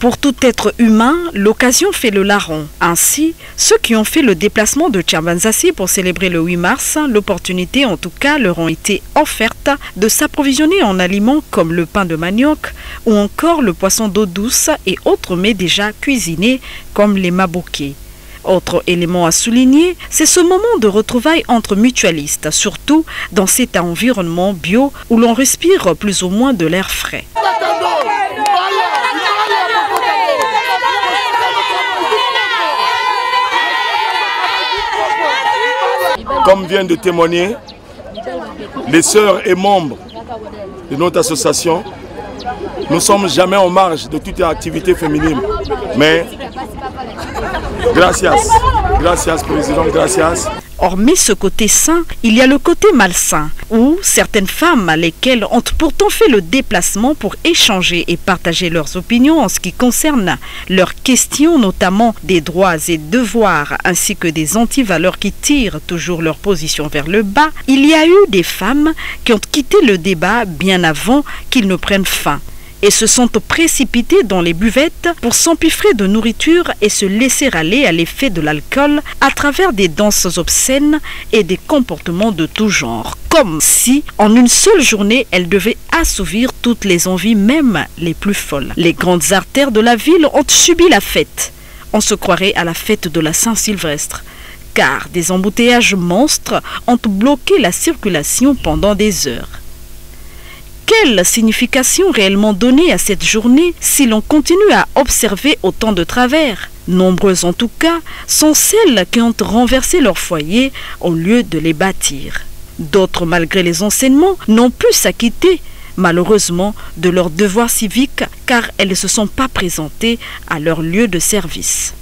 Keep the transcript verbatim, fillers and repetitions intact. Pour tout être humain, l'occasion fait le larron. Ainsi, ceux qui ont fait le déplacement de Tchambanzasi pour célébrer le huit mars, l'opportunité en tout cas leur ont été offerte de s'approvisionner en aliments comme le pain de manioc ou encore le poisson d'eau douce et autres mets déjà cuisinés comme les maboké. Autre élément à souligner, c'est ce moment de retrouvailles entre mutualistes, surtout dans cet environnement bio où l'on respire plus ou moins de l'air frais. Comme vient de témoigner les sœurs et membres de notre association, nous ne sommes jamais en marge de toute activité féminine, mais gracias, gracias président, gracias. Hormis ce côté sain, il y a le côté malsain, où certaines femmes, lesquelles ont pourtant fait le déplacement pour échanger et partager leurs opinions en ce qui concerne leurs questions, notamment des droits et devoirs, ainsi que des antivaleurs qui tirent toujours leur position vers le bas, il y a eu des femmes qui ont quitté le débat bien avant qu'il ne prenne fin, et se sont précipités dans les buvettes pour s'empiffrer de nourriture et se laisser aller à l'effet de l'alcool à travers des danses obscènes et des comportements de tout genre. Comme si, en une seule journée, elles devaient assouvir toutes les envies, même les plus folles. Les grandes artères de la ville ont subi la fête. On se croirait à la fête de la Saint-Sylvestre, car des embouteillages monstres ont bloqué la circulation pendant des heures. Quelle signification réellement donnée à cette journée si l'on continue à observer autant de travers? Nombreuses en tout cas sont celles qui ont renversé leur foyer au lieu de les bâtir. D'autres, malgré les enseignements, n'ont pu s'acquitter, malheureusement, de leurs devoirs civiques car elles ne se sont pas présentées à leur lieu de service.